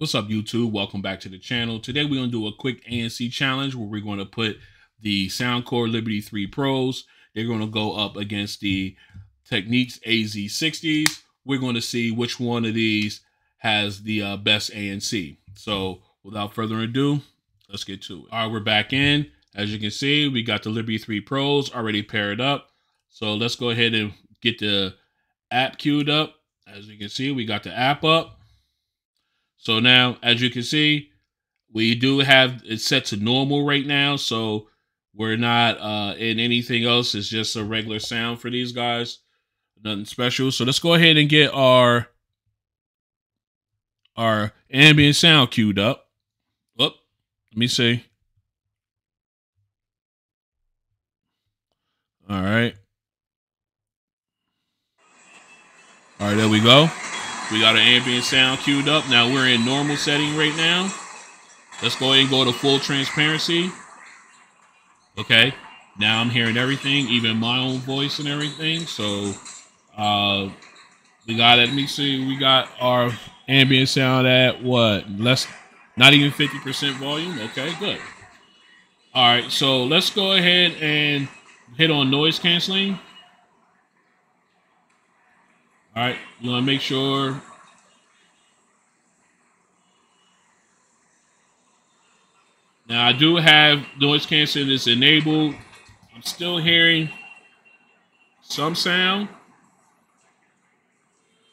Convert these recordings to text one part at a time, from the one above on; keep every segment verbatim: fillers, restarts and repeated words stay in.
What's up, YouTube? Welcome back to the channel. Today we're going to do a quick A N C challenge where we're going to put the Soundcore Liberty three Pros. They're going to go up against the Technics A Z sixties. We're going to see which one of these has the uh, best A N C. So without further ado, let's get to it. All right, we're back in. As you can see, we got the Liberty three Pros already paired up. So let's go ahead and get the app queued up. As you can see, we got the app up. So now, as you can see, we do have it set to normal right now. So we're not uh, in anything else. It's just a regular sound for these guys. Nothing special. So let's go ahead and get our, our ambient sound queued up. Oop, let me see. All right. All right, there we go. We got an ambient sound queued up. Now we're in normal setting right now. Let's go ahead and go to full transparency. Okay. Now I'm hearing everything, even my own voice and everything. So uh, we got it. Let me see. We got our ambient sound at what? Less, not even fifty percent volume. Okay, good. All right. So let's go ahead and hit on noise canceling. All right, you want to make sure. Now I do have noise canceling is enabled. I'm still hearing some sound,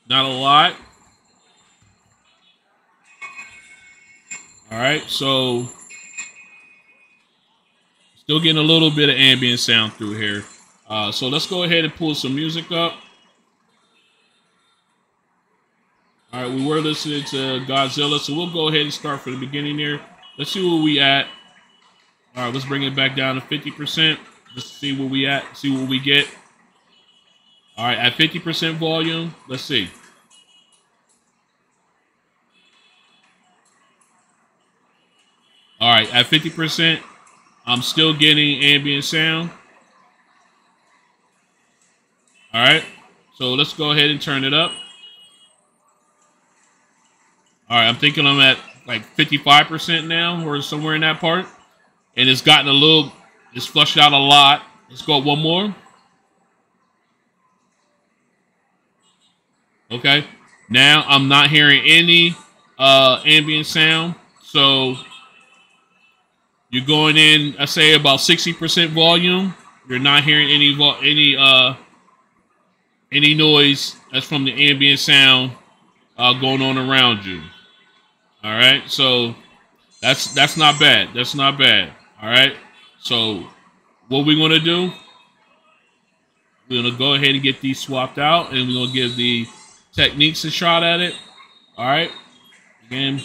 not a lot. All right, so still getting a little bit of ambient sound through here. Uh, so let's go ahead and pull some music up. All right, we were listening to Godzilla, so we'll go ahead and start from the beginning here. Let's see where we at. All right, let's bring it back down to fifty percent. Let's see where we at, see what we get. All right, at fifty percent volume, let's see. All right, at fifty percent, I'm still getting ambient sound. All right, so let's go ahead and turn it up. All right, I'm thinking I'm at like fifty-five percent now or somewhere in that part. And it's gotten a little, it's flushed out a lot. Let's go one more. Okay, now I'm not hearing any uh, ambient sound. So you're going in, I say about sixty percent volume. You're not hearing any, any, uh, any noise that's from the ambient sound uh, going on around you. All right, so that's that's not bad. That's not bad. All right, so what we're gonna do? We're gonna go ahead and get these swapped out, and we're gonna give the Technics a shot at it. All right, again,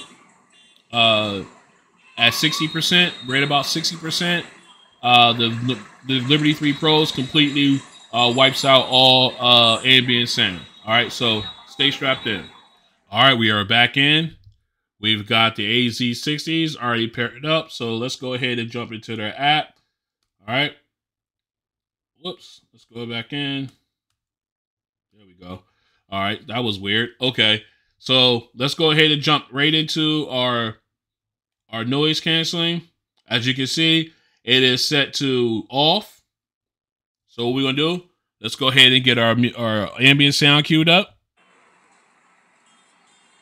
uh, at sixty percent, we're at about sixty percent. Uh, the the Liberty three Pros completely uh, wipes out all uh, ambient sound. All right, so stay strapped in. All right, we are back in. We've got the A Z sixties already paired up, so let's go ahead and jump into their app. All right. Whoops. Let's go back in. There we go. All right. That was weird. Okay. So let's go ahead and jump right into our, our noise canceling. As you can see, it is set to off. So what we're going to do, let's go ahead and get our, our ambient sound queued up.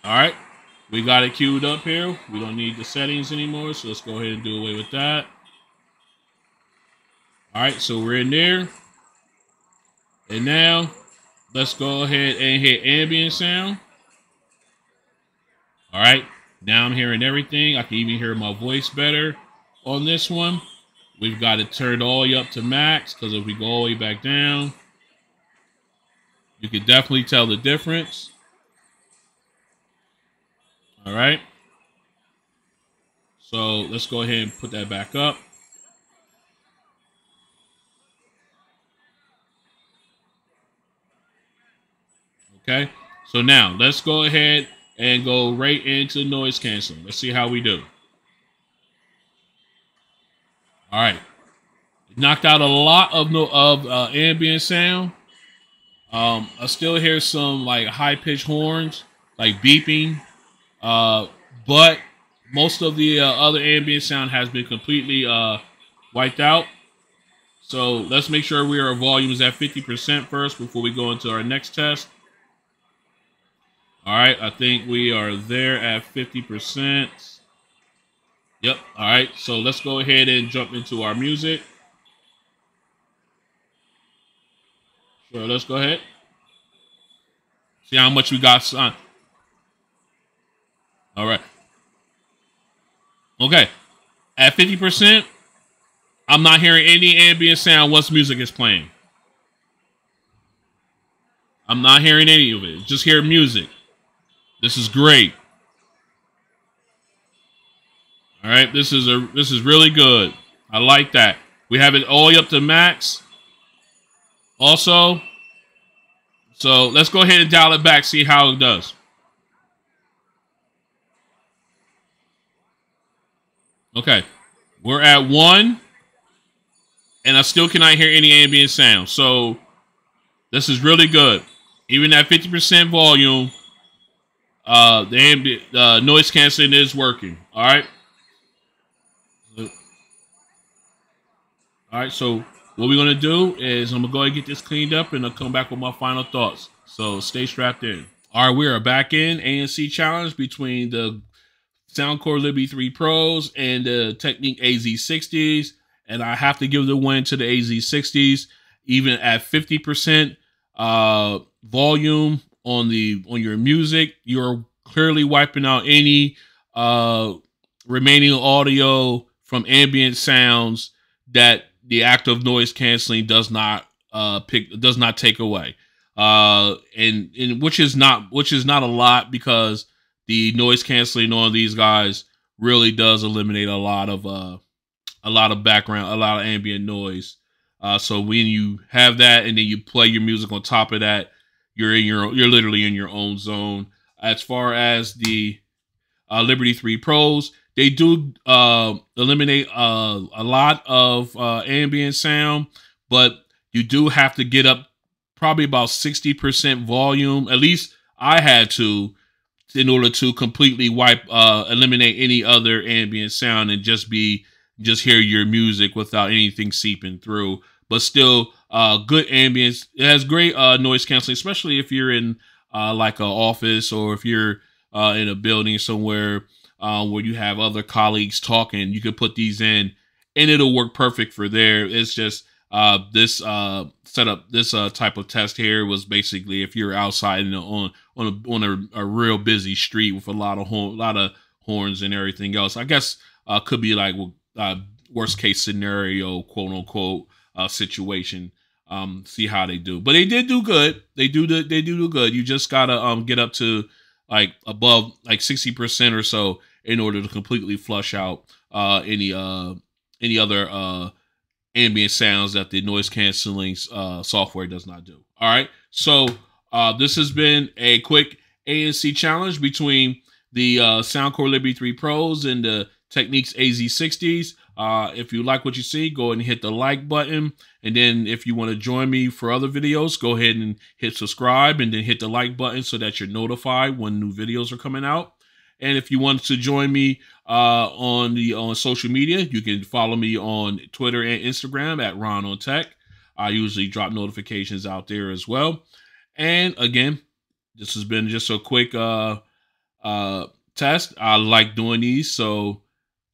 All right. We got it queued up here. We don't need the settings anymore, so let's go ahead and do away with that. All right, so we're in there. And now, let's go ahead and hit ambient sound. All right, now I'm hearing everything. I can even hear my voice better on this one. We've got it turned all the way up to max, because if we go all the way back down, you can definitely tell the difference. All right, so let's go ahead and put that back up. Okay, so now let's go ahead and go right into noise canceling. Let's see how we do. All right, knocked out a lot of no of uh, ambient sound. Um, I still hear some like high pitched horns, like beeping. Uh, but most of the uh, other ambient sound has been completely uh, wiped out. So let's make sure we our volume is at fifty percent first before we go into our next test. All right, I think we are there at fifty percent. Yep, all right, so let's go ahead and jump into our music. Sure, let's go ahead. See how much we got signed. All right. Okay, at fifty percent, I'm not hearing any ambient sound once music is playing. I'm not hearing any of it, just hear music. This is great. All right, this is a this is really good. I like that. We have it all up to max. Also, so let's go ahead and dial it back, see how it does. Okay, we're at one, and I still cannot hear any ambient sound. So this is really good. Even at fifty percent volume, uh, the ambient uh, noise canceling is working. All right. All right, so what we're gonna do is I'm gonna go ahead and get this cleaned up and I'll come back with my final thoughts. So stay strapped in. All right, we are back in A N C challenge between the Soundcore Liberty three Pros and the Technics A Z sixties. And I have to give the win to the A Z sixties, even at fifty percent uh, volume on the on your music. You're clearly wiping out any uh, remaining audio from ambient sounds that the active noise canceling does not uh, pick does not take away, uh, and and which is not which is not a lot, because the noise canceling on these guys really does eliminate a lot of uh, a lot of background, a lot of ambient noise. Uh, so when you have that and then you play your music on top of that, you're in your you're literally in your own zone. As far as the uh, Liberty three Pros, they do uh, eliminate uh, a lot of uh, ambient sound, but you do have to get up probably about sixty percent volume. At least I had to, in order to completely wipe, uh, eliminate any other ambient sound and just be just hear your music without anything seeping through. But still, uh, good ambience. It has great uh, noise canceling, especially if you're in uh, like an office, or if you're uh, in a building somewhere. Uh, where you have other colleagues talking, you can put these in and it'll work perfect for there. It's just uh, this uh, setup, this uh, type of test here was basically if you're outside and on on a, on a, a real busy street with a lot of horn, a lot of horns and everything else. I guess uh, could be like uh, worst case scenario, quote unquote, uh, situation. Um, see how they do, but they did do good. They do the, they do do good. You just gotta um, get up to like above like sixty percent or so, in order to completely flush out uh, any uh, any other uh, ambient sounds that the noise canceling uh, software does not do. All right, so uh, this has been a quick A N C challenge between the uh, Soundcore Liberty three Pros and the Technics A Z sixties. Uh, if you like what you see, go ahead and hit the like button. And then if you want to join me for other videos, go ahead and hit subscribe and then hit the like button so that you're notified when new videos are coming out. And if you want to join me uh, on the on social media, you can follow me on Twitter and Instagram at Ron on Tech. I usually drop notifications out there as well. And again, this has been just a quick uh, uh, test. I like doing these, so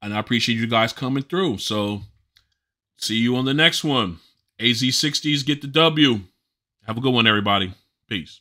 and I appreciate you guys coming through. So see you on the next one. A Z sixties get the W. Have a good one, everybody. Peace.